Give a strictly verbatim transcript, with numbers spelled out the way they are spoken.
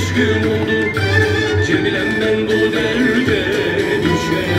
düşkün oldum, Cemilem ben bu derde düşmeye.